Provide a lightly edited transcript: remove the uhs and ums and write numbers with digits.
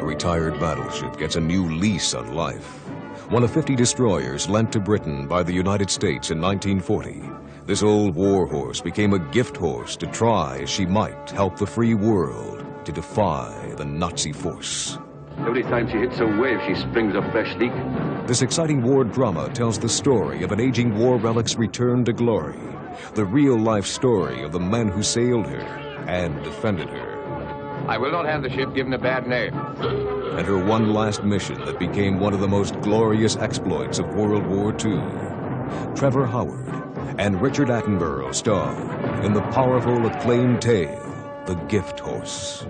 a retired battleship gets a new lease on life. One of 50 destroyers lent to Britain by the United States in 1940, this old war horse became a gift horse to try, as she might, help the free world to defy the Nazi force. Every time she hits a wave, she springs a fresh leak. This exciting war drama tells the story of an aging war relic's return to glory, the real-life story of the men who sailed her and defended her. I will not have the ship given a bad name. And her one last mission that became one of the most glorious exploits of World War II. Trevor Howard and Richard Attenborough star in the powerful acclaimed tale, The Gift Horse.